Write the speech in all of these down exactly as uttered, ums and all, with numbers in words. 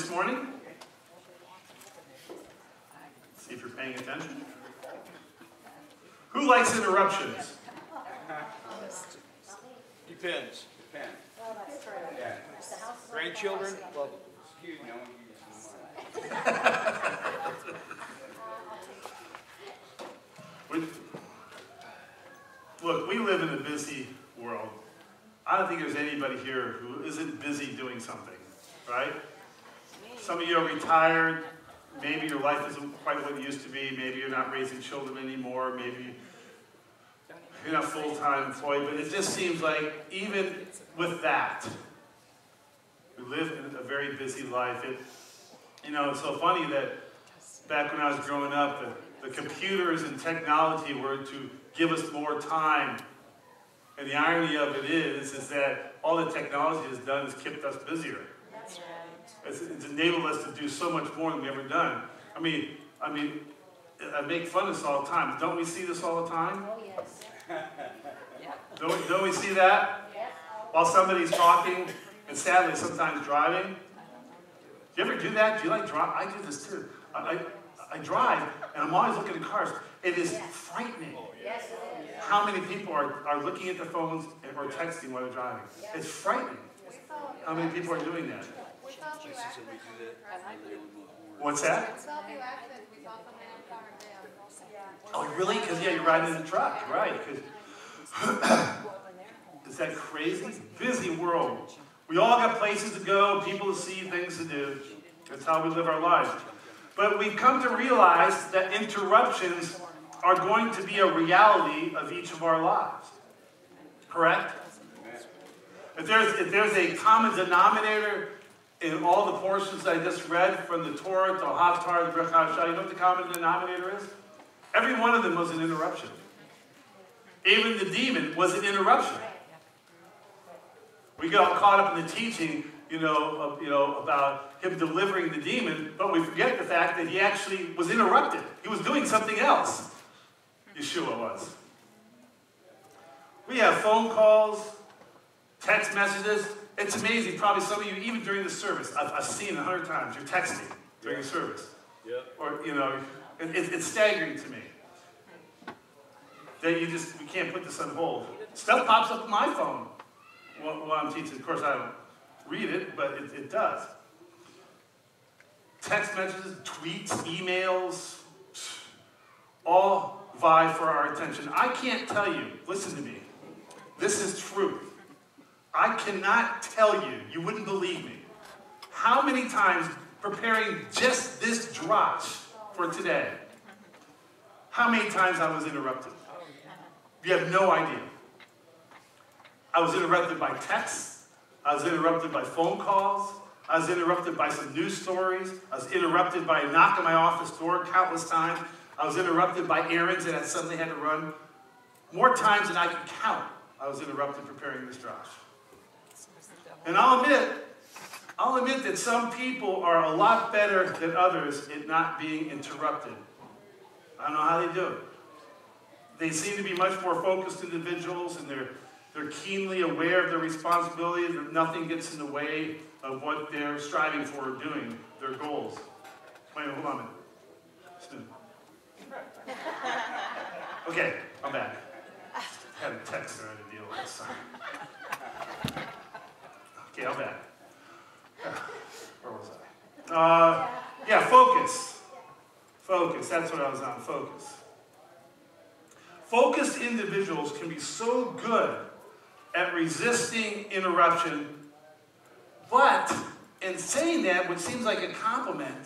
this morning? Let's see if you're paying attention. Who likes interruptions? Depends. Depends. Yeah. Grandchildren? Well, excuse me. Look, we live in a busy world. I don't think there's anybody here who isn't busy doing something, right? Some of you are retired. Maybe your life isn't quite what it used to be. Maybe you're not raising children anymore. Maybe you're not full-time employed. But it just seems like even with that, we live in a very busy life. It, you know, it's so funny that back when I was growing up, the, the computers and technology were to give us more time. And the irony of it is, is that all the technology has done is kept us busier. That's right. It's, it's enabled us to do so much more than we've ever done. I mean, I mean, I make fun of this all the time. Don't we see this all the time? Oh, yes. Yeah. Don't, don't we see that? Yeah. While somebody's talking, and sadly, sometimes driving. Do you ever do that? Do you like drive? I do this too. I, I, I drive, and I'm always looking at cars. It is yeah. frightening. Oh, yes. Yes, it is. How many people are, are looking at their phones and, or texting while they're driving? Yes. It's frightening. How many people are doing that? What's that? Oh, really? Because, yeah, you're riding in the truck, right? Is that crazy? Busy world. We all got places to go, people to see, things to do. That's how we live our lives. But we've come to realize that interruptions are going to be a reality of each of our lives. Correct? If there's, if there's a common denominator in all the portions I just read, from the Torah to Haftar to Hadassah, you know what the common denominator is? Every one of them was an interruption. Even the demon was an interruption. We got caught up in the teaching, you know, of, you know, about him delivering the demon, but we forget the fact that he actually was interrupted. He was doing something else. Yeshua was. We have phone calls, text messages. It's amazing. Probably some of you, even during the service, I've, I've seen it a hundred times. You're texting during yeah. the service. Yeah. Or, you know, it, it, it's staggering to me. That you just, we can't put this on hold. Stuff pops up on my phone while, while I'm teaching. Of course, I don't read it, but it, it does. Text messages, tweets, emails, all vie for our attention. I can't tell you, listen to me, this is truth. I cannot tell you, you wouldn't believe me, how many times preparing just this drosh for today, how many times I was interrupted. You have no idea. I was interrupted by texts. I was interrupted by phone calls. I was interrupted by some news stories. I was interrupted by a knock on my office door countless times. I was interrupted by errands that I suddenly had to run. More times than I could count, I was interrupted preparing this drosh. And I'll admit, I'll admit that some people are a lot better than others at not being interrupted. I don't know how they do it. They seem to be much more focused individuals, and they're, they're keenly aware of their responsibility, that nothing gets in the way of what they're striving for or doing, their goals. Wait, hold on a minute. Okay, I'm back. I had a text that I had to deal with this time. Okay, I'm back. Where was I? Uh, yeah, focus. Focus, that's what I was on, focus. Focused individuals can be so good at resisting interruption, but in saying that, which seems like a compliment,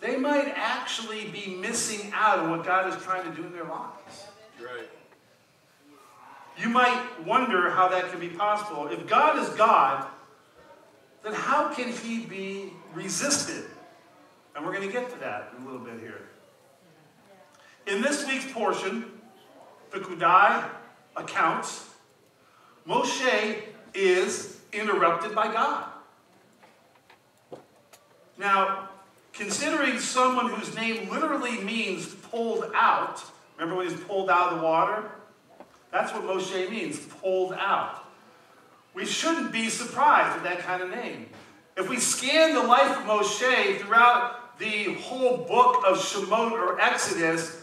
they might actually be missing out on what God is trying to do in their lives. Right. You might wonder how that can be possible. If God is God, then how can he be resisted? And we're going to get to that in a little bit here. In this week's portion, P'kudei accounts, Moshe is interrupted by God. Now, considering someone whose name literally means pulled out, remember when he's pulled out of the water? That's what Moshe means, pulled out. We shouldn't be surprised at that kind of name. If we scan the life of Moshe throughout the whole book of Shemot or Exodus,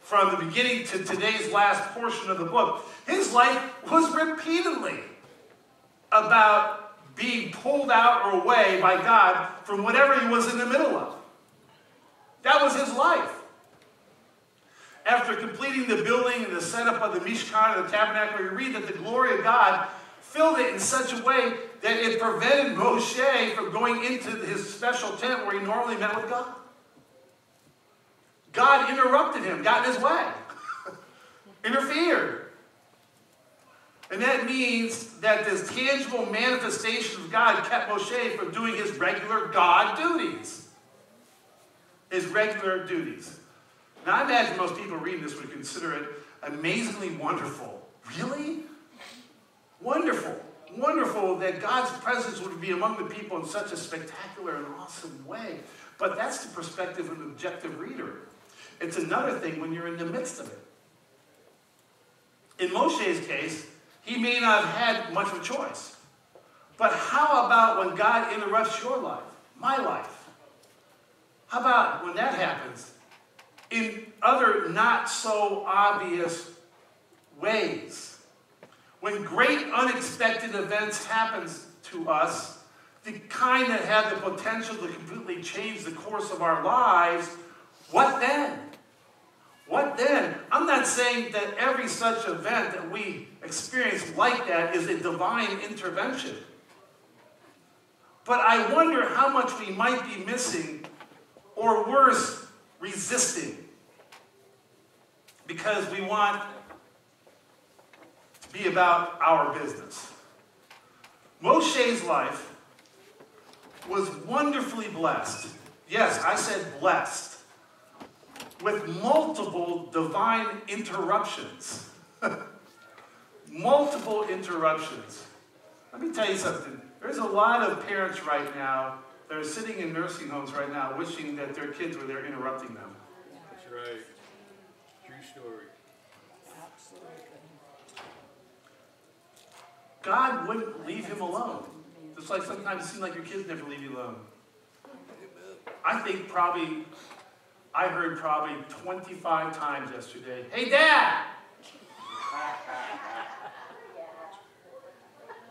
from the beginning to today's last portion of the book, his life was repeatedly about being pulled out or away by God from whatever he was in the middle of. That was his life. After completing the building and the setup of the Mishkan and the Tabernacle, you read that the glory of God filled it in such a way that it prevented Moshe from going into his special tent where he normally met with God. God interrupted him, got in his way, interfered. And that means that this tangible manifestation of God kept Moshe from doing his regular God duties. His regular duties. Now, I imagine most people reading this would consider it amazingly wonderful. Really? Wonderful. Wonderful that God's presence would be among the people in such a spectacular and awesome way. But that's the perspective of an objective reader. It's another thing when you're in the midst of it. In Moshe's case, he may not have had much of a choice. But how about when God interrupts your life, my life? How about when that happens in other not so obvious ways? When great unexpected events happen to us, the kind that have the potential to completely change the course of our lives, what then? What then? I'm not saying that every such event that we experience like that is a divine intervention. But I wonder how much we might be missing, or worse, resisting. Because we want to be about our business. Moshe's life was wonderfully blessed. Yes, I said blessed. With multiple divine interruptions. Multiple interruptions. Let me tell you something. There's a lot of parents right now that are sitting in nursing homes right now wishing that their kids were there interrupting them. That's right. True story. Absolutely. God wouldn't leave him alone. It's like sometimes it seems like your kids never leave you alone. I think probably, I heard probably twenty-five times yesterday, "Hey, Dad!"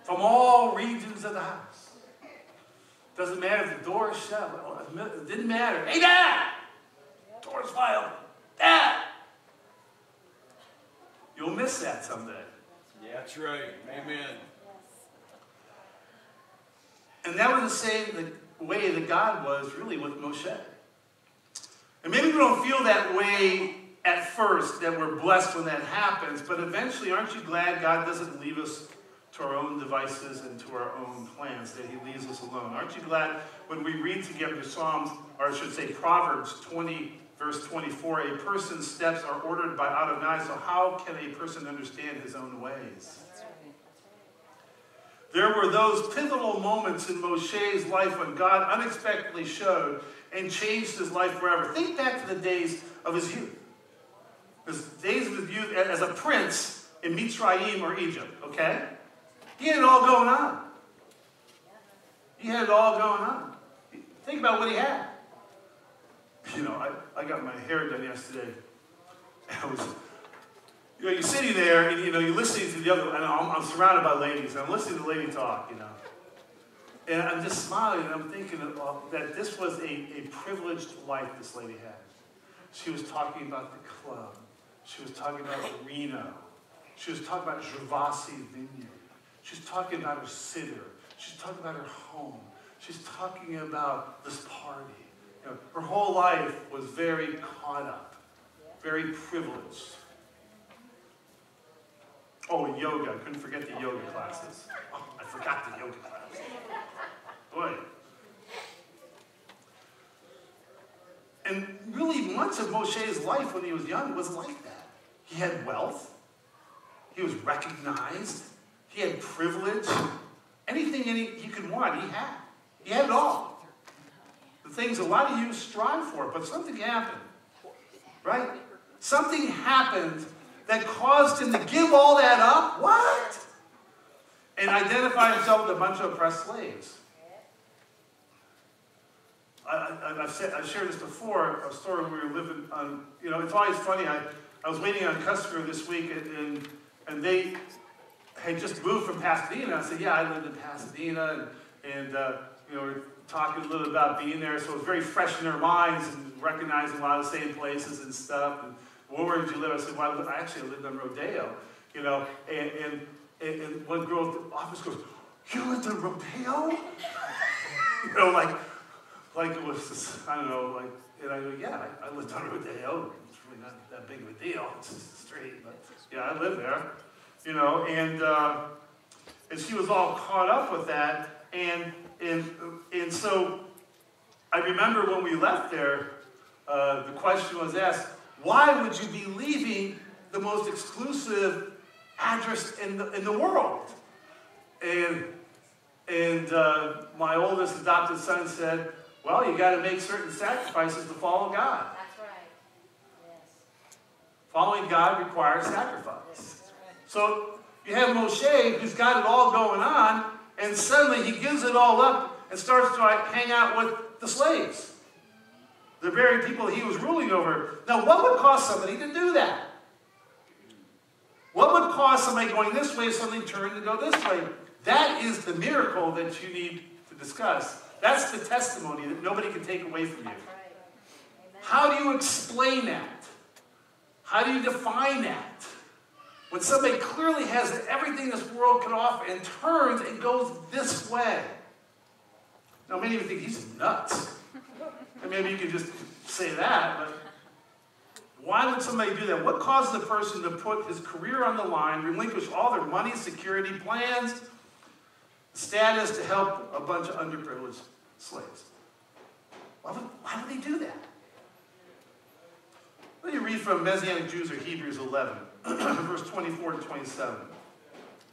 From all regions of the house. Doesn't matter if the door is shut. It didn't matter. "Hey, Dad!" Door's wide open. "Dad!" You'll miss that someday. Yeah, that's right. Amen. And that was the same way that God was really with Moshe. And maybe we don't feel that way at first, that we're blessed when that happens, but eventually aren't you glad God doesn't leave us to our own devices and to our own plans, that he leaves us alone? Aren't you glad when we read together Psalms, or I should say Proverbs twenty, verse twenty-four, a person's steps are ordered by Adonai, so how can a person understand his own ways? There were those pivotal moments in Moshe's life when God unexpectedly showed and changed his life forever. Think back to the days of his youth. His days of his youth as a prince in Mitzrayim or Egypt, okay? He had it all going on. He had it all going on. Think about what he had. You know, I, I got my hair done yesterday. I was... You know, you're sitting there, and you know, you're listening to the other, and I'm, I'm surrounded by ladies, and I'm listening to the lady talk, you know. And I'm just smiling, and I'm thinking that, uh, that this was a, a privileged life this lady had. She was talking about the club. She was talking about Reno. She was talking about Gervasi Vineyard. She was talking about her sitter. She's talking about her home. She's talking about this party. You know, her whole life was very caught up, very privileged. Oh, and yoga. I couldn't forget the yoga classes. Oh, I forgot the yoga classes. Boy. And really much of Moshe's life when he was young was like that. He had wealth. He was recognized. He had privilege. Anything any he could want, he had. He had it all. The things a lot of you strive for, but something happened. Right? Something happened that caused him to give all that up, what? And identify himself with a bunch of oppressed slaves. I, I, I've, said, I've shared this before, a story where we were living on, you know, it's always funny. I, I was waiting on a customer this week, and, and, and they had just moved from Pasadena. I said, yeah, I lived in Pasadena, and, and uh, you know, we were talking a little about being there. So it was very fresh in their minds and recognizing a lot of the same places and stuff. And, well, where did you live? I said, well, I actually lived on Rodeo, you know, and, and, and, and one girl at the office goes, you lived on Rodeo? You know, like, like it was, just, I don't know, like, and I go, yeah, I, I lived on Rodeo. It's really not that big of a deal. It's just the street, but yeah, I live there, you know, and uh, and she was all caught up with that, and and and so I remember when we left there, uh, the question was asked, why would you be leaving the most exclusive address in the in the world? And and uh, my oldest adopted son said, well, you got to make certain sacrifices to follow God. That's right. Yes. Following God requires sacrifice. Yes, right. So you have Moshe, who's got it all going on, and suddenly he gives it all up and starts to like, hang out with the slaves, the very people he was ruling over. Now, what would cause somebody to do that? What would cause somebody going this way, suddenly turning to go this way? That is the miracle that you need to discuss. That's the testimony that nobody can take away from you. That's right. Amen. How do you explain that? How do you define that? When somebody clearly has everything this world can offer and turns and goes this way. Now, many of you think he's nuts. And maybe you could just say that, but why would somebody do that? What causes a person to put his career on the line, relinquish all their money, security, plans, status to help a bunch of underprivileged slaves? Why would, why would they do that? Let me read from Messianic Jews or Hebrews eleven, verse twenty-four and twenty-seven.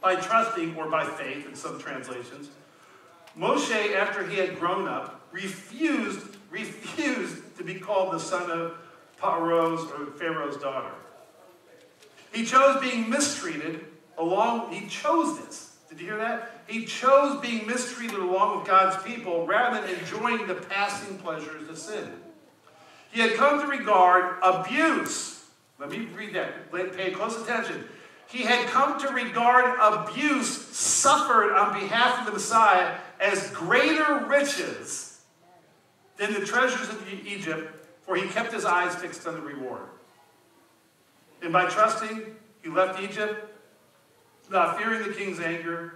By trusting, or by faith in some translations, Moshe, after he had grown up, refused refused to be called the son of Pharaoh's or Pharaoh's daughter. He chose being mistreated along, he chose this. Did you hear that? He chose being mistreated along with God's people rather than enjoying the passing pleasures of sin. He had come to regard abuse. Let me read that. Pay close attention. He had come to regard abuse suffered on behalf of the Messiah as greater riches than the treasures of Egypt, for he kept his eyes fixed on the reward. And by trusting, he left Egypt, not fearing the king's anger.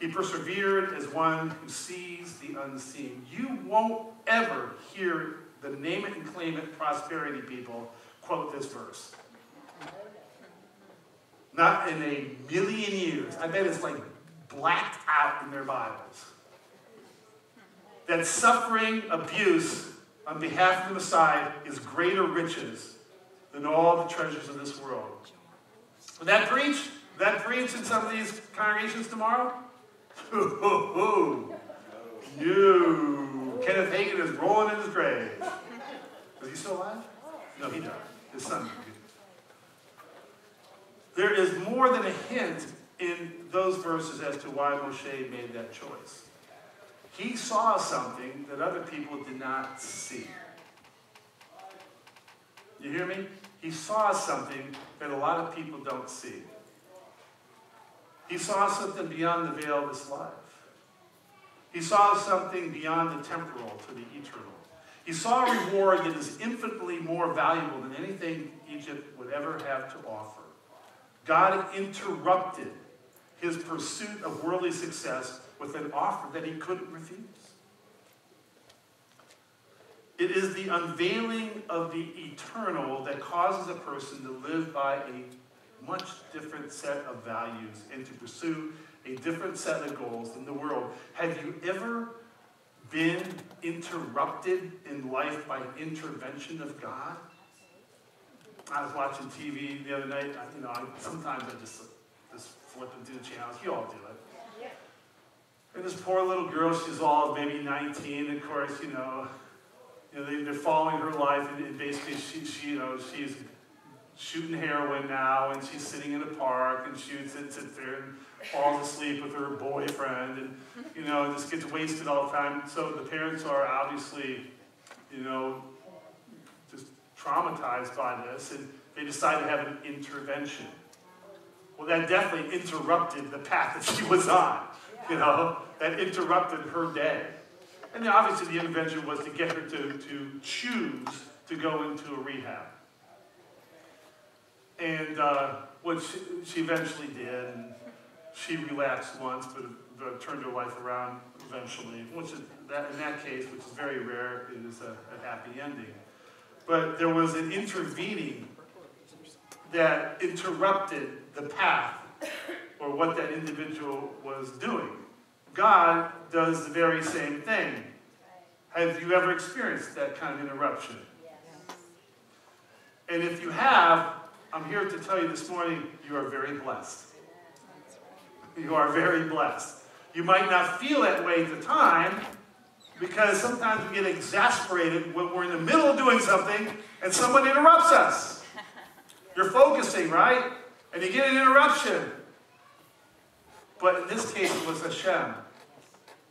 He persevered as one who sees the unseen. You won't ever hear the name it and claim it prosperity people quote this verse. Not in a million years. I bet it's like blacked out in their Bibles. That suffering abuse on behalf of the Messiah is greater riches than all the treasures of this world. Would that preach? Would that preach in some of these congregations tomorrow? Ooh, ooh, ooh. No. Kenneth Hagin is rolling in his grave. Is he still alive? No, he died. His son. There is more than a hint in those verses as to why Moshe made that choice. He saw something that other people did not see. You hear me? He saw something that a lot of people don't see. He saw something beyond the veil of this life. He saw something beyond the temporal to the eternal. He saw a reward that is infinitely more valuable than anything Egypt would ever have to offer. God interrupted his pursuit of worldly success with an offer that he couldn't refuse. It is the unveiling of the eternal that causes a person to live by a much different set of values and to pursue a different set of goals than the world. Have you ever been interrupted in life by intervention of God? I was watching T V the other night. I, you know, I, sometimes I just, just flip and do the channels. You all do it. And this poor little girl, she's all maybe nineteen, of course, you know, you know they, they're following her life, and, and basically she, she, you know, she's shooting heroin now, and she's sitting in a park, and shoots and sits there and falls asleep with her boyfriend, and, you know, just gets wasted all the time. So the parents are obviously you know, just traumatized by this, and they decided to have an intervention. Well, that definitely interrupted the path that she was on, you know. That interrupted her day. And then obviously the intervention was to get her to, to choose to go into a rehab. And uh, what she, she eventually did, and she relapsed once, but, but turned her life around eventually, which is, that, in that case, which is very rare, it is a, a happy ending. But there was an intervening that interrupted the path or what that individual was doing. God does the very same thing. Have you ever experienced that kind of interruption? Yes. And if you have, I'm here to tell you this morning, you are very blessed. You are very blessed. You might not feel that way at the time, because sometimes we get exasperated when we're in the middle of doing something and someone interrupts us. You're focusing, right? And you get an interruption. But in this case, it was Hashem.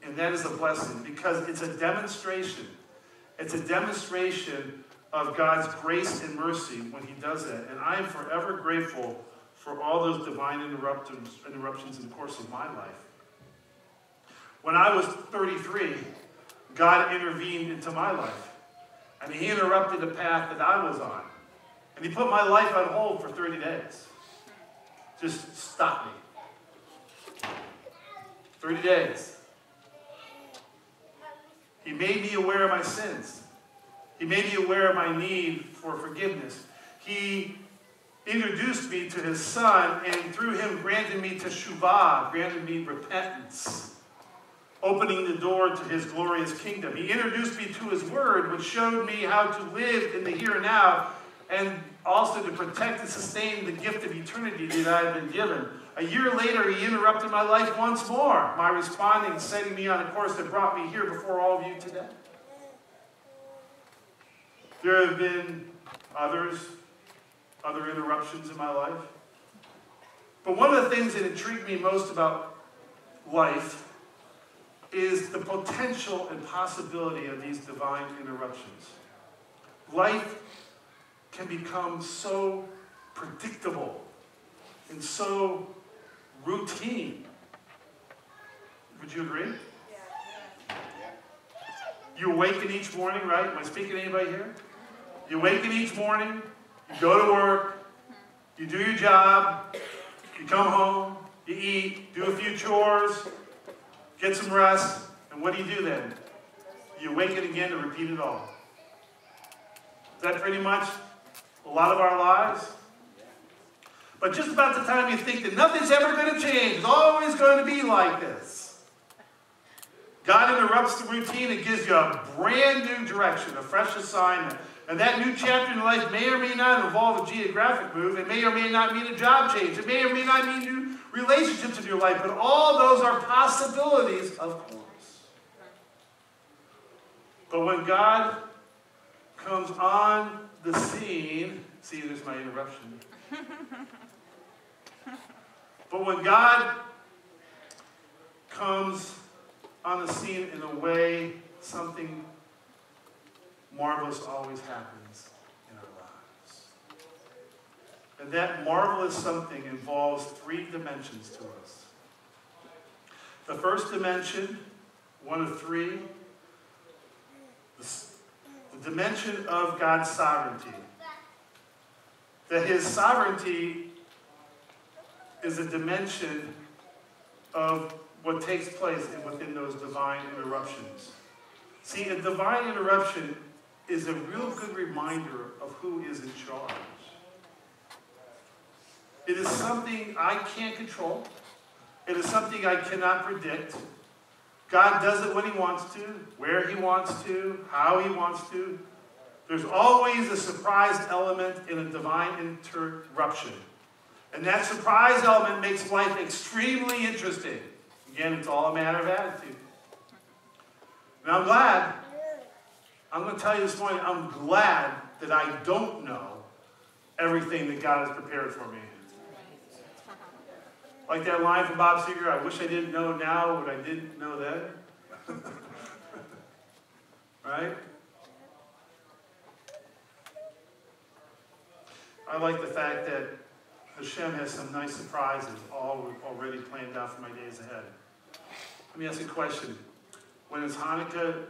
And that is a blessing, because it's a demonstration. It's a demonstration of God's grace and mercy when he does that. And I am forever grateful for all those divine interruptions, interruptions in the course of my life. When I was thirty-three, God intervened into my life. And he interrupted the path that I was on. And he put my life on hold for thirty days. Just stop me. thirty days. He made me aware of my sins. He made me aware of my need for forgiveness. He introduced me to his son, and through him granted me teshuvah, granted me repentance, opening the door to his glorious kingdom. He introduced me to his word, which showed me how to live in the here and now, and also to protect and sustain the gift of eternity that I had been given. A year later, he interrupted my life once more, my responding, setting me on a course that brought me here before all of you today. There have been others, other interruptions in my life. But one of the things that intrigued me most about life is the potential and possibility of these divine interruptions. Life can become so predictable and so routine. Would you agree? You awaken each morning, right? Am I speaking to anybody here? You awaken each morning, you go to work, you do your job, you come home, you eat, do a few chores, get some rest, and what do you do then? You awaken again to repeat it all. Is that pretty much a lot of our lives? But just about the time you think that nothing's ever going to change, it's always going to be like this, God interrupts the routine and gives you a brand new direction, a fresh assignment. And that new chapter in life may or may not involve a geographic move. It may or may not mean a job change. It may or may not mean new relationships in your life. But all those are possibilities, of course. But when God comes on the scene, see, there's my interruption. But when God comes on the scene in a way, something marvelous always happens in our lives. And that marvelous something involves three dimensions to us. The first dimension, one of three, the dimension of God's sovereignty. That his sovereignty is a dimension of what takes place within those divine interruptions. See, a divine interruption is a real good reminder of who is in charge. It is something I can't control. It is something I cannot predict. God does it when he wants to, where he wants to, how he wants to. There's always a surprise element in a divine interruption. And that surprise element makes life extremely interesting. Again, it's all a matter of attitude. And I'm glad, I'm going to tell you this morning, I'm glad that I don't know everything that God has prepared for me. Like that line from Bob Seger, I wish I didn't know now what I didn't know then. Right? I like the fact that Hashem has some nice surprises all already planned out for my days ahead. Let me ask you a question. When it's Hanukkah,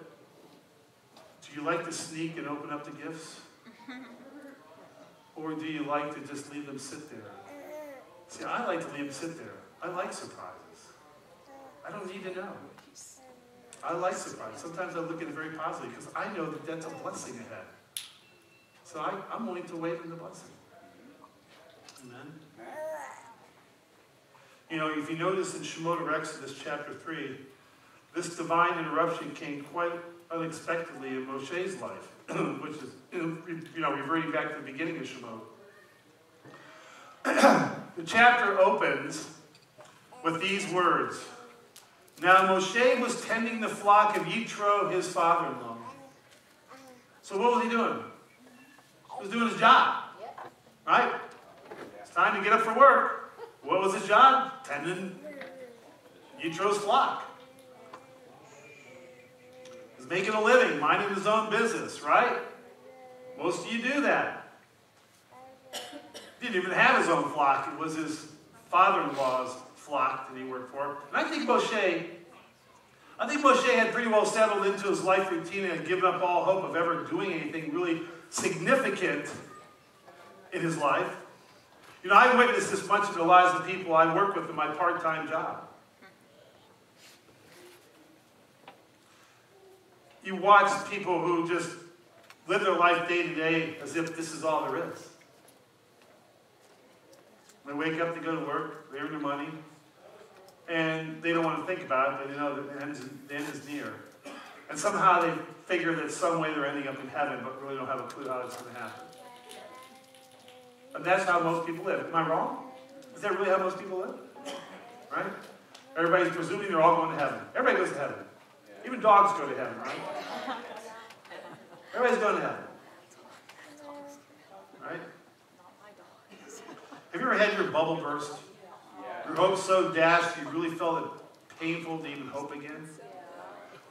do you like to sneak and open up the gifts? Or do you like to just leave them sit there? See, I like to leave them sit there. I like surprises. I don't need to know. I like surprises. Sometimes I look at it very positively because I know that that's a blessing ahead. So I, I'm willing to wait on the blessing. Amen? You know, if you notice in Shemot or Exodus chapter three, this divine interruption came quite unexpectedly in Moshe's life, which is, you know, reverting back to the beginning of Shemot. The chapter opens with these words. Now Moshe was tending the flock of Yitro, his father-in-law. So what was he doing? He was doing his job. Right? It's time to get up for work. What was his job? Tending Yitro's flock. He's making a living, minding his own business, right? Most of you do that. He didn't even have his own flock. It was his father-in-law's flock that he worked for. And I think Moshe, I think Moshe had pretty well settled into his life routine and had given up all hope of ever doing anything really significant in his life. You know, I witnessed this much in the lives of people I work with in my part-time job. You watch people who just live their life day to day as if this is all there is. They wake up, they go to work, they earn their money, and they don't want to think about it, but they know that the end, is, the end is near. And somehow they figure that some way they're ending up in heaven, but really don't have a clue how it's going to happen. And that's how most people live. Am I wrong? Is that really how most people live? Right? Everybody's presuming they're all going to heaven. Everybody goes to heaven. Even dogs go to heaven, right? Everybody's going to heaven. Right? Have you ever had your bubble burst? Yeah. Your hope so dashed, you really felt it painful to even hope again?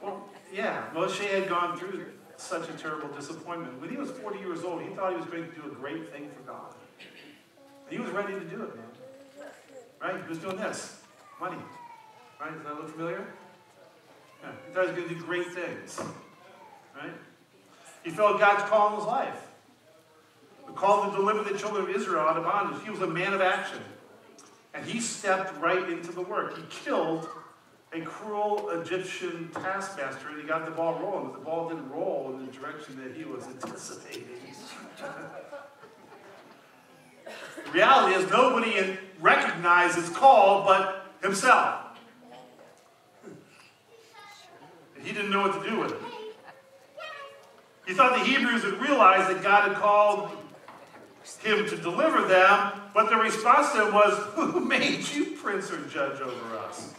Well, yeah, Moshe had gone through such a terrible disappointment. When he was forty years old, he thought he was going to do a great thing for God. And he was ready to do it, man. Right? He was doing this. Money. Right? Does that look familiar? Yeah. He thought he was going to do great things. Right? He felt God's call in his life. The call to deliver the children of Israel out of bondage. He was a man of action. And he stepped right into the work. He killed a cruel Egyptian taskmaster, and he got the ball rolling. But the ball didn't roll in the direction that he was anticipating. The reality is nobody recognized his call but himself. He didn't know what to do with it. He thought the Hebrews would realize that God had called him to deliver them, but the response to him was, who made you prince or judge over us?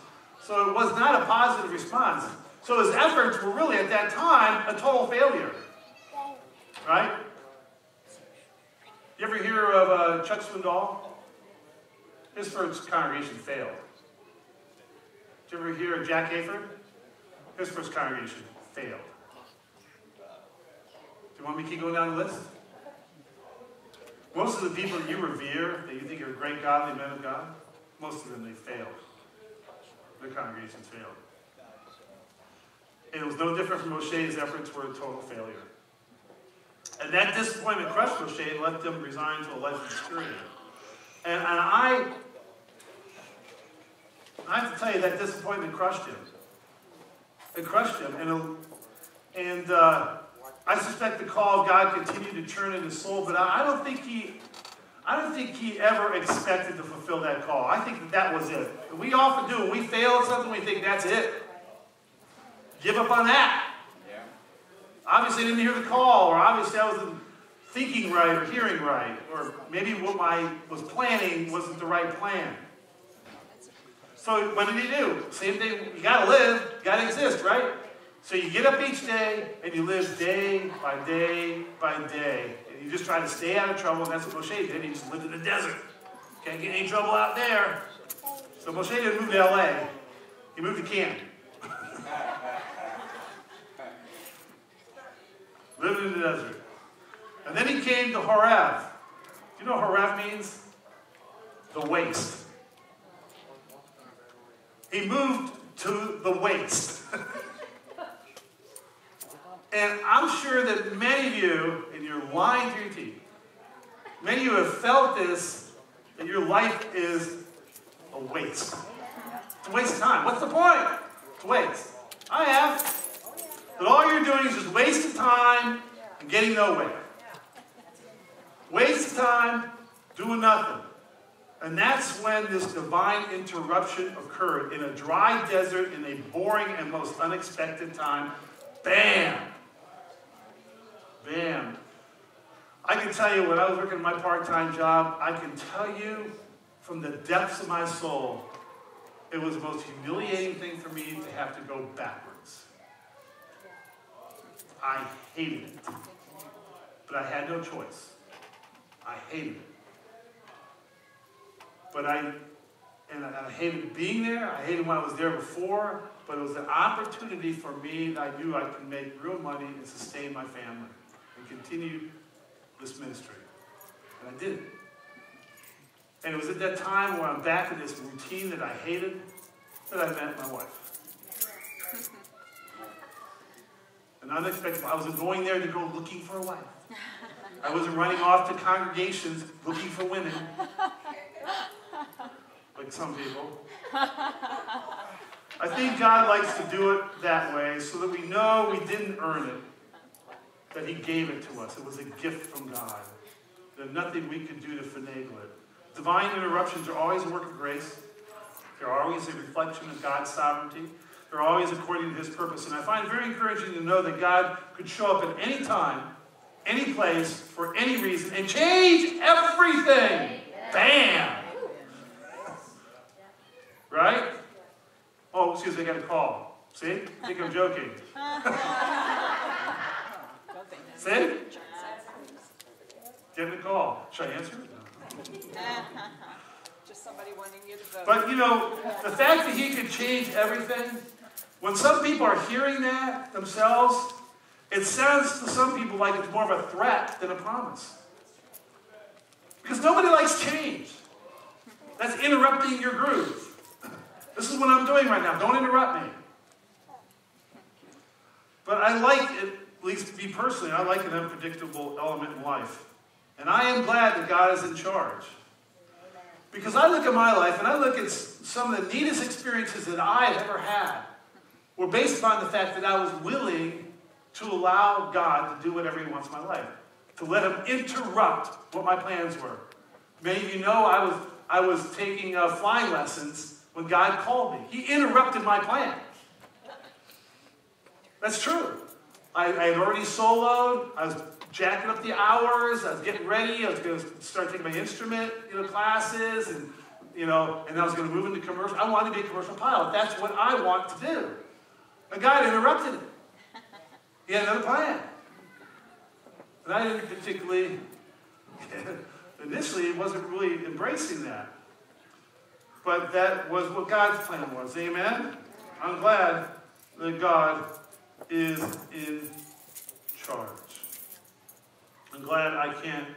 So it was not a positive response. So his efforts were really, at that time, a total failure. Right? You ever hear of uh, Chuck Swindoll? His first congregation failed. Did you ever hear of Jack Hayford? His first congregation failed. Do you want me to keep going down the list? Most of the people that you revere, that you think are great godly men of God, most of them, they failed. Their congregations failed. And it was no different from Moshe's efforts were a total failure. And that disappointment crushed Moshe and left him resigned to a life of obscurity. And, and I, I have to tell you, that disappointment crushed him. It crushed him. And, and uh, I suspect the call of God continued to churn in his soul, but I don't think he, I don't think he ever expected to fulfill that call. I think that that was it. And we often do. When we fail at something, we think that's it. Give up on that. Yeah. Obviously, I didn't hear the call, or obviously I wasn't thinking right or hearing right, or maybe what I was planning wasn't the right plan. So what did he do? Same thing. You gotta live. You gotta exist, right? So you get up each day, and you live day by day by day. And you just try to stay out of trouble, and that's what Moshe did. He just lived in the desert. Can't get any trouble out there. So Moshe didn't move to L A. He moved to Canton. Living in the desert. And then he came to Horeb, Do you know haraf means? The waist. He moved to the waist. And I'm sure that many of you, and you're lying through your teeth, many of you have felt this, that your life is a waste. It's a waste of time. What's the point? It's a waste. I have. But all you're doing is just wasting time and getting nowhere. Waste of time, doing nothing. And that's when this divine interruption occurred. In a dry desert, in a boring and most unexpected time, bam! Bam. I can tell you, when I was working my part-time job, I can tell you from the depths of my soul, it was the most humiliating thing for me to have to go backwards. I hated it. But I had no choice. I hated it. But I, and I, I hated being there. I hated when I was there before. But it was an opportunity for me that I knew I could make real money and sustain my family and continue this ministry. And I did it. And it was at that time where I'm back in this routine that I hated that I met my wife. An unexpected, I wasn't going there to go looking for a wife. I wasn't running off to congregations looking for women. Like some people. I think God likes to do it that way so that we know we didn't earn it, that he gave it to us. It was a gift from God. There's nothing we could do to finagle it. Divine interruptions are always a work of grace. They're always a reflection of God's sovereignty. They're always according to his purpose. And I find it very encouraging to know that God could show up at any time, any place, for any reason, and change everything. Bam! Right? Oh, excuse me, I got a call. See? I think I'm joking. See? Getting a call. Should I answer it? No. Just somebody wanting you to vote. But, you know, the fact that he could change everything, when some people are hearing that themselves, it sounds to some people like it's more of a threat than a promise. Because nobody likes change. That's interrupting your groove. This is what I'm doing right now. Don't interrupt me. But I like, at least me personally, I like an unpredictable element in life. And I am glad that God is in charge. Because I look at my life and I look at some of the neatest experiences that I have ever had were based upon the fact that I was willing to allow God to do whatever he wants in my life. To let him interrupt what my plans were. Many of you know I was, I was taking uh, flying lessons when God called me. He interrupted my plan. That's true. I, I had already soloed. I was jacking up the hours. I was getting ready. I was going to start taking my instrument, you know, classes, and you know, and I was going to move into commercial. I wanted to be a commercial pilot. That's what I want to do. And God interrupted it. He had another plan, and I didn't particularly. Initially, wasn't really embracing that. But that was what God's plan was. Amen? I'm glad that God is in charge. I'm glad I can't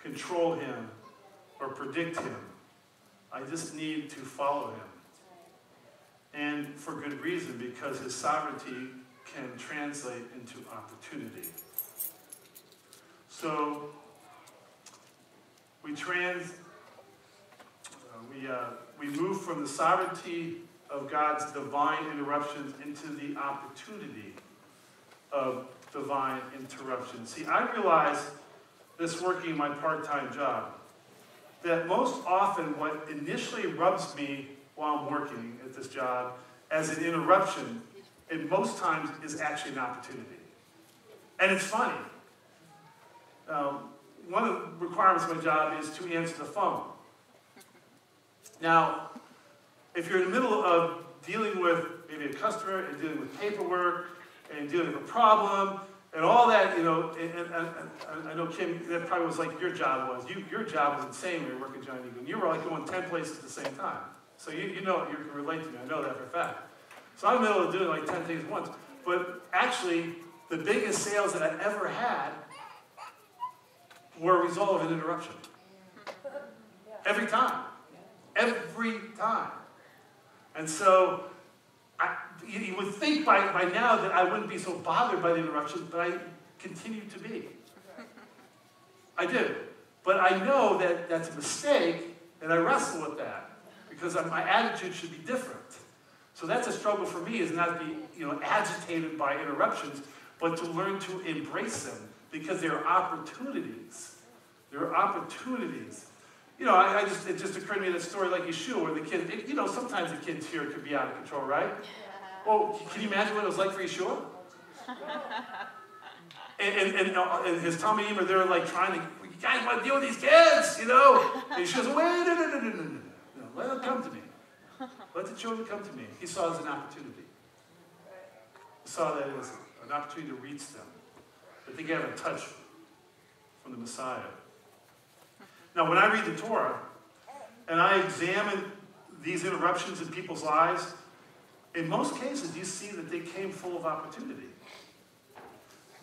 control him or predict him. I just need to follow him. And for good reason, because his sovereignty can translate into opportunity. So, we trans... Uh, we... Uh, We move from the sovereignty of God's divine interruptions into the opportunity of divine interruptions. See, I realize this working my part-time job, that most often what initially rubs me while I'm working at this job as an interruption, it most times is actually an opportunity. And it's funny. Um, one of the requirements of my job is to answer the phone. Now, if you're in the middle of dealing with maybe a customer and dealing with paperwork and dealing with a problem and all that, you know, and, and, and I know, Kim, that probably was like your job was. You, your job was insane when you were working at John Egan. You were like going ten places at the same time. So you, you know, you can relate to me. I know that for a fact. So I'm in the middle of doing like ten things at once. But actually, the biggest sales that I ever had were a result of an interruption. Every time. Every time. And so, I, you would think by, by now that I wouldn't be so bothered by the interruptions, but I continue to be. I do. But I know that that's a mistake, and I wrestle with that, because my attitude should be different. So that's a struggle for me, is not to be you know, agitated by interruptions, but to learn to embrace them, because they're opportunities. They're opportunities. You know, I, I just, it just occurred to me that story like Yeshua, where the kid, it, you know, sometimes the kid's here could be out of control, right? Yeah. Well, can you imagine what it was like for Yeshua? and, and, and, and his Talmidim are there like trying to, you guys want to deal with these kids, you know? And Yeshua's like, wait, no, no, no, no, no, no. Let them come to me. Let the children come to me. He saw it as an opportunity. He saw that as an opportunity to reach them. That they get a touch from the Messiah. Now, when I read the Torah, and I examine these interruptions in people's lives, in most cases, you see that they came full of opportunity.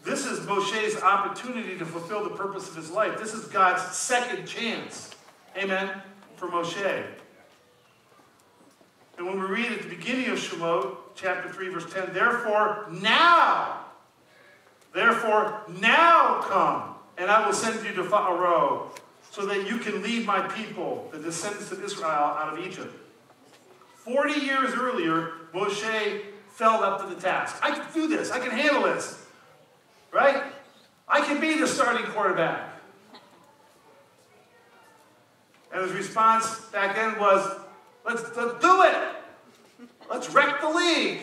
This is Moshe's opportunity to fulfill the purpose of his life. This is God's second chance. Amen? For Moshe. And when we read at the beginning of Shemot, chapter three, verse ten, therefore now, therefore now come, and I will send you to Pharaoh, so that you can lead my people, the descendants of Israel, out of Egypt. Forty years earlier, Moshe fell up to the task. I can do this. I can handle this. Right? I can be the starting quarterback. And his response back then was, let's, let's do it. Let's wreck the league.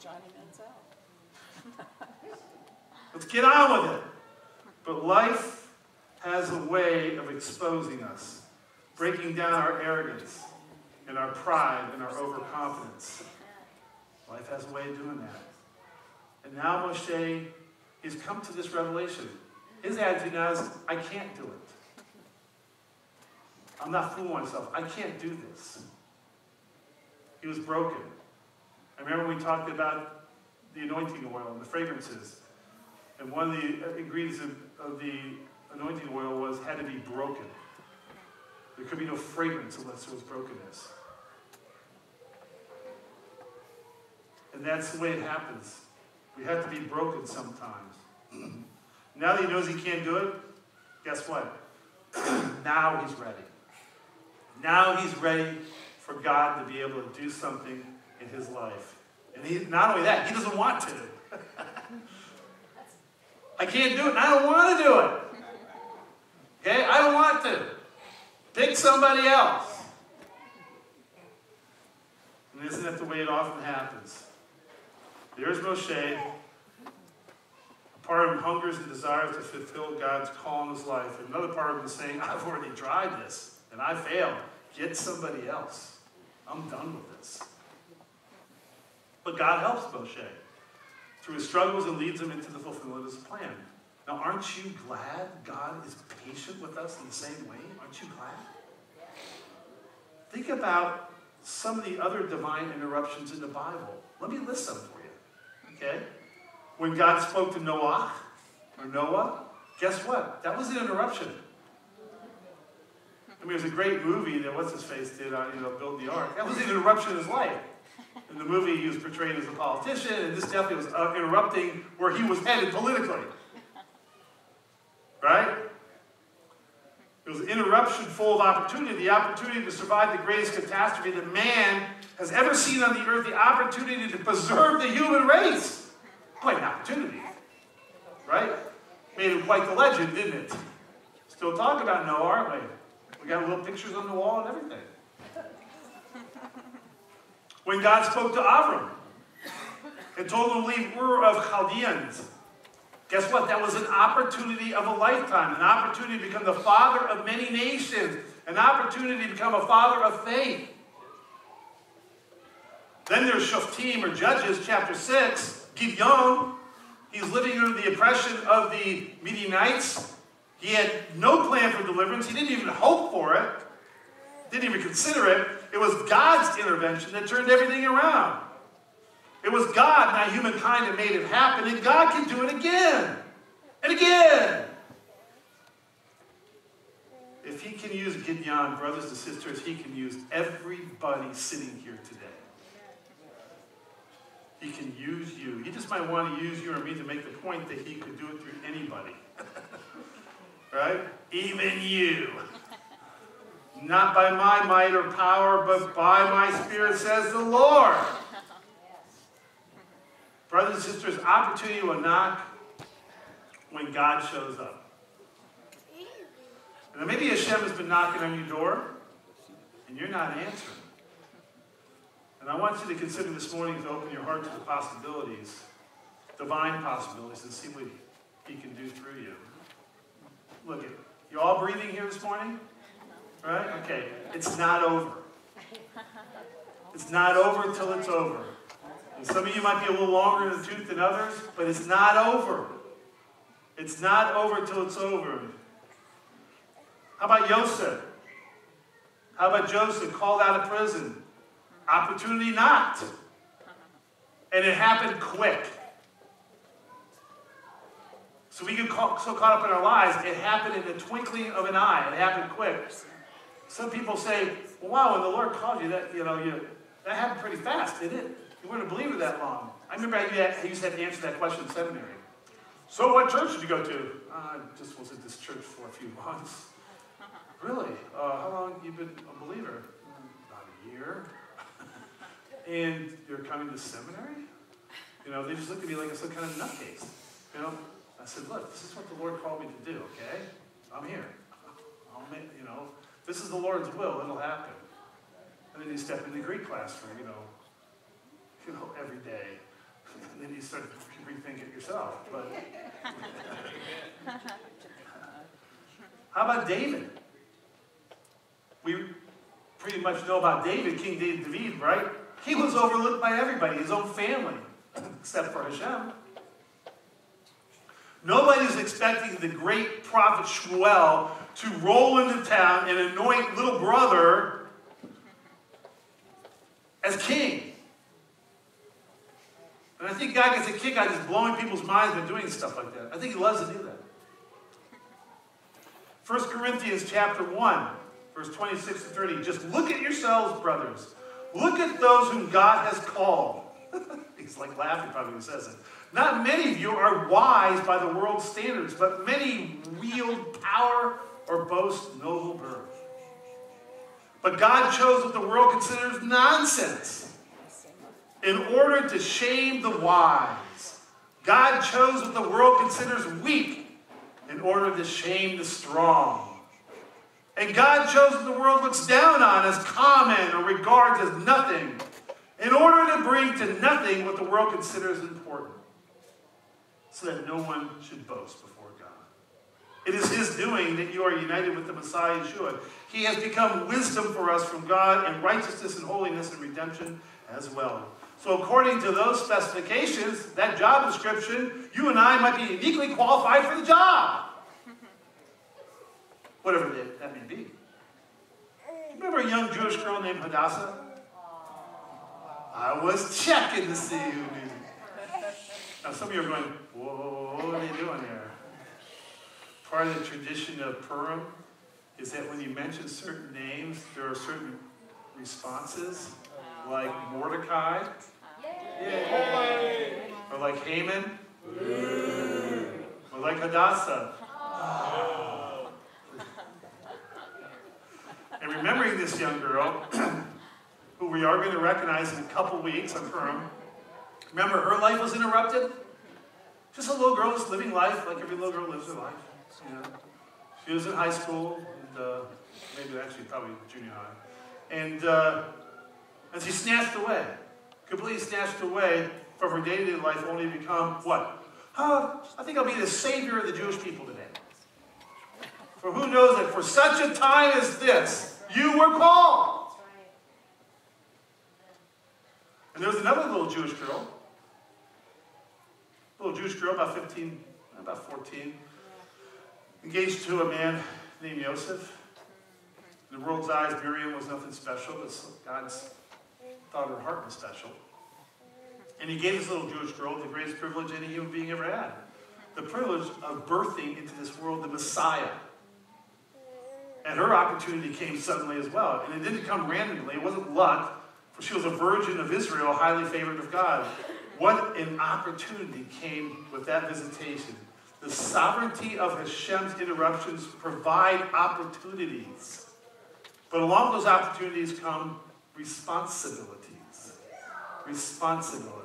Johnny Manziel. Let's get on with it. But life has a way of exposing us, breaking down our arrogance and our pride and our overconfidence. Life has a way of doing that. And now Moshe, he's come to this revelation. His attitude now is, I can't do it. I'm not fooling myself. I can't do this. He was broken. I remember we talked about the anointing oil and the fragrances. And one of the ingredients of, of the anointing oil was had to be broken. There could be no fragrance unless there was brokenness. And that's the way it happens. We have to be broken sometimes. Now that he knows he can't do it, guess what? Now he's ready. Now he's ready for God to be able to do something in his life. And he, not only that, he doesn't want to. I can't do it, and I don't want to do it. Okay? I don't want to. Pick somebody else. And isn't that the way it often happens? There's Moshe. Part of him hungers and desires to fulfill God's call in his life. And another part of him is saying, I've already tried this. And I failed. Get somebody else. I'm done with this. But God helps Moshe through his struggles and leads him into the fulfillment of his plan. Now, aren't you glad God is patient with us in the same way? Aren't you glad? Think about some of the other divine interruptions in the Bible. Let me list some for you. Okay? When God spoke to Noah, or Noah, guess what? That was an interruption. I mean, it was a great movie that what's-his-face did on, you know, building the ark. That was an interruption in his life. In the movie, he was portrayed as a politician, and this definitely was uh, interrupting where he was headed politically. Right? It was an interruption full of opportunity, the opportunity to survive the greatest catastrophe that man has ever seen on the earth, the opportunity to preserve the human race. Quite an opportunity. Right? Made him quite the legend, didn't it? Still talk about Noah, aren't we? We got little pictures on the wall and everything. When God spoke to Abram and told him to leave Ur of Chaldeans, guess what? That was an opportunity of a lifetime, an opportunity to become the father of many nations, an opportunity to become a father of faith. Then there's Shoftim, or Judges, chapter six, Gideon. He's living under the oppression of the Midianites. He had no plan for deliverance. He didn't even hope for it. Didn't even consider it. It was God's intervention that turned everything around. It was God, not humankind, that made it happen. And God can do it again. And again. If if he can use Gideon, brothers and sisters, he can use everybody sitting here today. He can use you. He just might want to use you or me to make the point that he could do it through anybody. Right? Even you. Not by my might or power, but by my Spirit, says the Lord. Brothers and sisters, opportunity will knock when God shows up. And maybe Hashem has been knocking on your door, and you're not answering. And I want you to consider this morning to open your heart to the possibilities, divine possibilities, and see what He can do through you. Look at it. You all breathing here this morning? Right? Okay. It's not over. It's not over until it's over. And some of you might be a little longer in the tooth than others, but it's not over. It's not over until it's over. How about Yosef? How about Joseph called out of prison? Opportunity not. And it happened quick. So we get caught, so caught up in our lives, it happened in the twinkling of an eye. It happened quick. Some people say, well, wow, when the Lord called you, that, you know, you, that happened pretty fast, didn't it? You weren't a believer that long. I remember I used to have to answer that question in seminary. So what church did you go to? Uh, I just was at this church for a few months. Really? Uh, how long have you been a believer? About a year. And you're coming to seminary? You know, they just looked at me like I was some kind of nutcase. You know, I said, look, this is what the Lord called me to do, okay? I'm here. I'll make, you know, this is the Lord's will. It'll happen. And then you step into Greek class for, you know, you know, every day. And then you start to rethink it yourself. But how about David? We pretty much know about David, King David, right? He was overlooked by everybody, his own family, except for Hashem. Nobody's expecting the great prophet Shmuel to roll into town and anoint little brother as king. And I think God gets a kick out of just blowing people's minds by doing stuff like that. I think he loves to do that. First Corinthians chapter one, verse twenty-six to thirty. Just look at yourselves, brothers. Look at those whom God has called. He's like laughing probably when he says it. Not many of you are wise by the world's standards, but many wield power or boast noble birth. But God chose what the world considers nonsense, in order to shame the wise. God chose what the world considers weak, in order to shame the strong. And God chose what the world looks down on as common or regards as nothing, in order to bring to nothing what the world considers important, so that no one should boast before God. It is His doing that you are united with the Messiah, Yeshua. He has become wisdom for us from God, and righteousness and holiness and redemption as well. So according to those specifications, that job description, you and I might be uniquely qualified for the job. Whatever that may be. Remember a young Jewish girl named Hadassah? I was checking to see you. Now some of you are going, whoa, what are they doing there? Part of the tradition of Purim is that when you mention certain names, there are certain responses. Like Mordecai, yay. Or like Haman, yay. Or like Hadassah. Oh. And remembering this young girl, who we are going to recognize in a couple weeks, I'm firm. Remember, her life was interrupted. Just a little girl was living life like every little girl lives her life. You know? She was in high school, and, uh, maybe actually probably junior high, and. Uh, And she snatched away, completely snatched away from her day-to-day life, only to become what? Oh, I think I'll be the savior of the Jewish people today. For who knows that for such a time as this, you were called. And there was another little Jewish girl, little Jewish girl, about fifteen, about fourteen, engaged to a man named Yosef. In the world's eyes, Miriam was nothing special, but God's thought her heart was special. And he gave this little Jewish girl the greatest privilege any human being ever had. The privilege of birthing into this world the Messiah. And her opportunity came suddenly as well. And it didn't come randomly. It wasn't luck. For she was a virgin of Israel, highly favored of God. What an opportunity came with that visitation. The sovereignty of Hashem's interruptions provide opportunities. But along those opportunities come responsibilities. Responsibilities.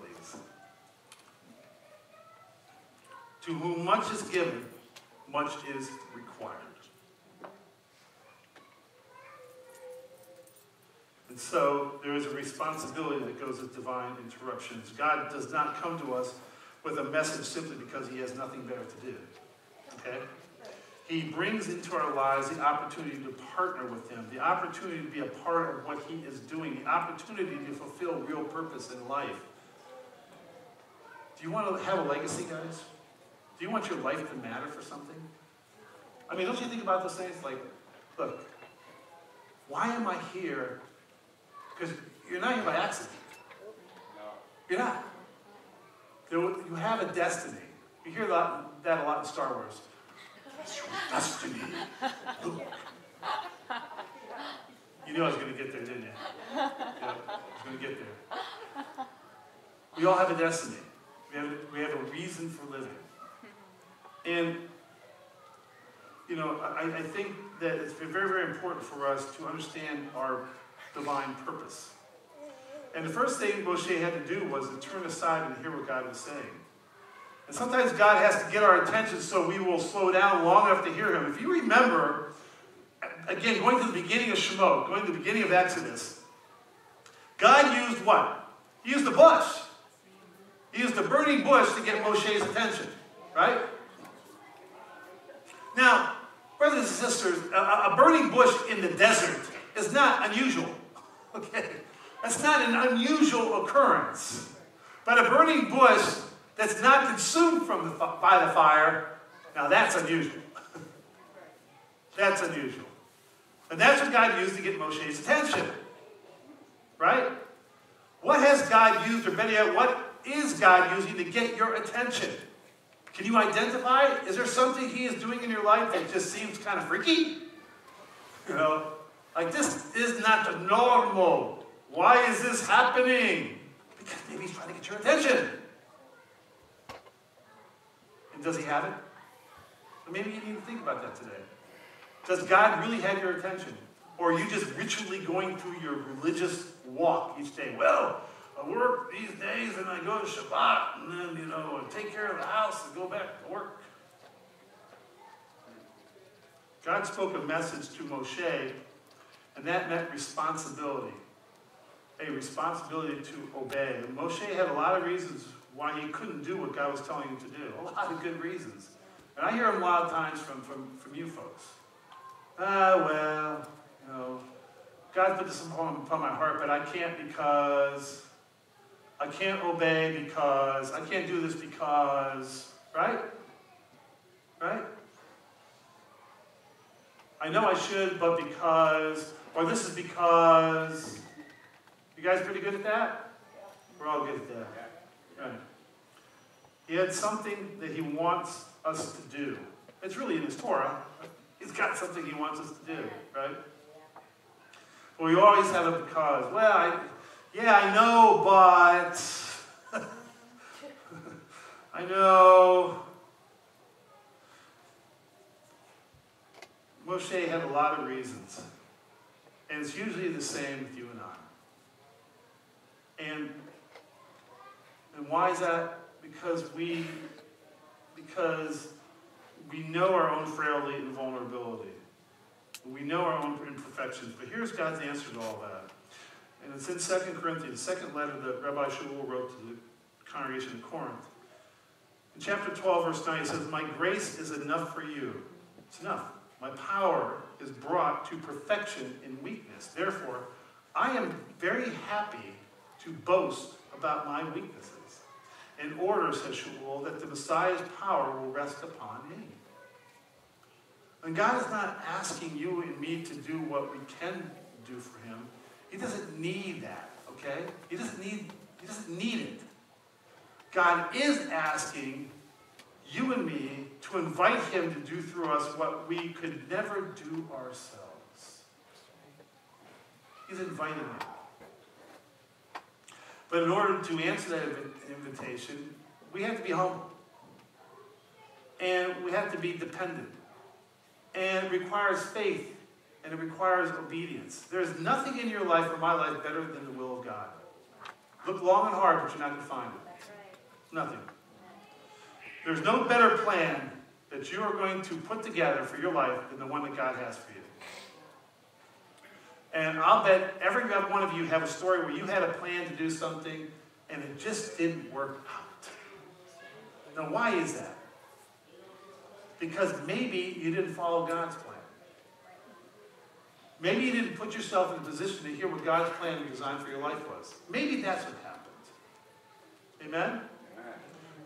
To whom much is given, much is required. And so there is a responsibility that goes with divine interruptions. God does not come to us with a message simply because he has nothing better to do. Okay? He brings into our lives the opportunity to partner with him, the opportunity to be a part of what he is doing, the opportunity to fulfill real purpose in life. Do you want to have a legacy, guys? Do you want your life to matter for something? I mean, don't you think about those things? Like, look, why am I here? Because you're not here by accident. No. You're not. You have a destiny. You hear that, that a lot in Star Wars. It's your destiny. Luke. You knew I was going to get there, didn't you? Yeah, I was going to get there. We all have a destiny. We have, we have a reason for living. And, you know, I, I think that it's very, very important for us to understand our divine purpose. And the first thing Moshe had to do was to turn aside and hear what God was saying. And sometimes God has to get our attention so we will slow down long enough to hear him. If you remember, again, going to the beginning of Shemot, going to the beginning of Exodus, God used what? He used the bush. He used the burning bush to get Moshe's attention, right? Now, brothers and sisters, a, a burning bush in the desert is not unusual, okay? That's not an unusual occurrence. But a burning bush that's not consumed from the, by the fire, now that's unusual. That's unusual. And that's what God used to get Moshe's attention, right? What has God used, or better yet, what is God using to get your attention? Can you identify it? Is there something he is doing in your life that just seems kind of freaky? You know, like this is not normal. Why is this happening? Because maybe he's trying to get your attention. And does he have it? Or maybe you need to think about that today. Does God really have your attention? Or are you just ritually going through your religious walk each day? Well, I work these days, and I go to Shabbat, and then, you know, I take care of the house and go back to work. God spoke a message to Moshe, and that meant responsibility. A responsibility to obey. And Moshe had a lot of reasons why he couldn't do what God was telling him to do. A lot of good reasons. And I hear them a lot of times from, from, from you folks. Ah, well, you know, God put this upon, upon my heart, but I can't because... I can't obey because, I can't do this because, right? Right? I know I should, but because, or this is because. You guys pretty good at that? We're all good at that. Right. He had something that he wants us to do. It's really in his Torah. He's got something he wants us to do, right? But we always have a because. Well, I... Yeah, I know, but I know. Moshe had a lot of reasons. And it's usually the same with you and I. And, and why is that? Because we because we know our own frailty and vulnerability. We know our own imperfections. But here's God's answer to all that. And it's in Second Corinthians, the second letter that Rabbi Shaul wrote to the congregation of Corinth. In chapter twelve, verse nine, it says, "My grace is enough for you." It's enough. "My power is brought to perfection in weakness. Therefore, I am very happy to boast about my weaknesses. In order," says Shaul, "that the Messiah's power will rest upon me." And God is not asking you and me to do what we can do for him. He doesn't need that, okay? He doesn't need, he doesn't need it. God is asking you and me to invite him to do through us what we could never do ourselves. He's invited them. But in order to answer that invitation, we have to be humble. And we have to be dependent. And it requires faith. And it requires obedience. There is nothing in your life or my life better than the will of God. Look long and hard, but you're not going to find it. That's right. Nothing. There's no better plan that you are going to put together for your life than the one that God has for you. And I'll bet every one of you have a story where you had a plan to do something and it just didn't work out. Now, why is that? Because maybe you didn't follow God's plan. Maybe you didn't put yourself in a position to hear what God's plan and design for your life was. Maybe that's what happened. Amen? Amen.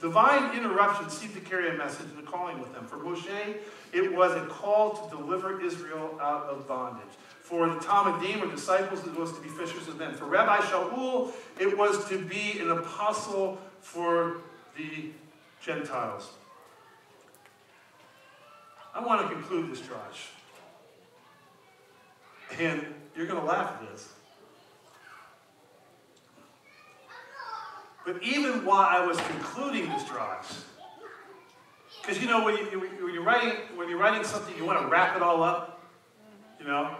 Divine interruptions seem to carry a message and a calling with them. For Moshe, it was a call to deliver Israel out of bondage. For the Talmidim, or disciples, it was to be fishers of men. For Rabbi Shaul, it was to be an apostle for the Gentiles. I want to conclude this drash. And you're going to laugh at this. But even while I was concluding this drash, because you know when, you, when you're writing when you're writing something, you want to wrap it all up, you know,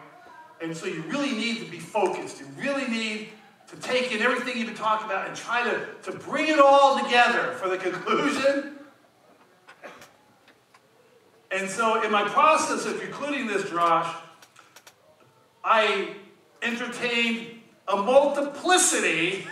and so you really need to be focused. You really need to take in everything you've been talking about and try to to bring it all together for the conclusion. And so, in my process of concluding this drash, I entertained a multiplicity